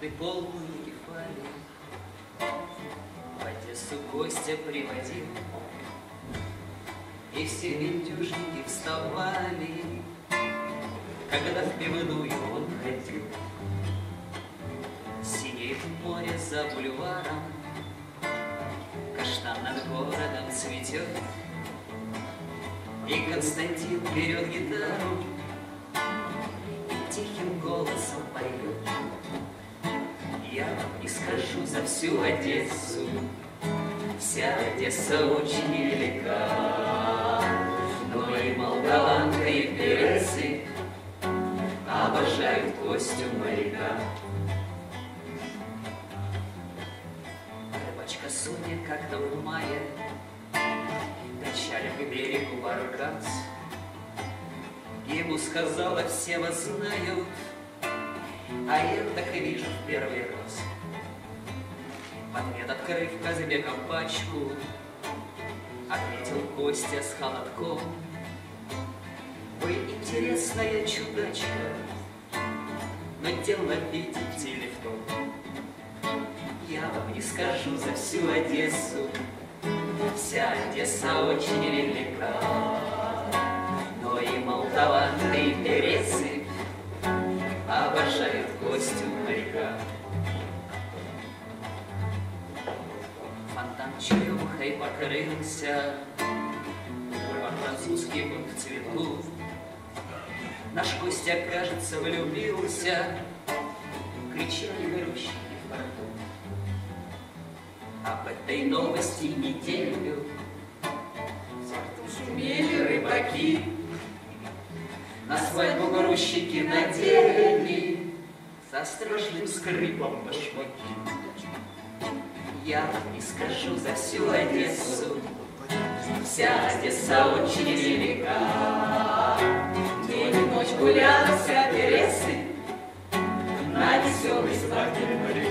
ты полные хвали. В Одессу гостя приводил, и все витюшники вставали, когда в пивную он ходил. Синеет море за бульваром, каштан над городом цветет, и Константин берет гитару и тихим голосом поет. Я вам не скажу за всю Одессу, вся Одесса очень велика, но и молдаванка, и пересы обожают костюм моряка. Рыбачка Соня как-то в мае качали к берегу баркас. Ему сказала: все вас знают, а я так и вижу в первый раз. Ответ, открыв Казбеком пачку, ответил Костя с холодком: вы интересная чудачка, но дело, видите ли, в том. Я вам не скажу за всю Одессу, вся Одесса очень велика, но и молдаванка, и пересы обожают костюм моряка. Фонтан черемухой покрылся, французский был в цвету. Наш Костя, кажется, влюбился, кричали выручники в порту. Об этой новости неделю шумели рыбаки, на свадьбу грузчики надели со страшным скрипом башмаки. Я вам не скажу за всю Одессу, вся Одесса очень велика. День и ночь гуляла вся пересы на веселый спортивный.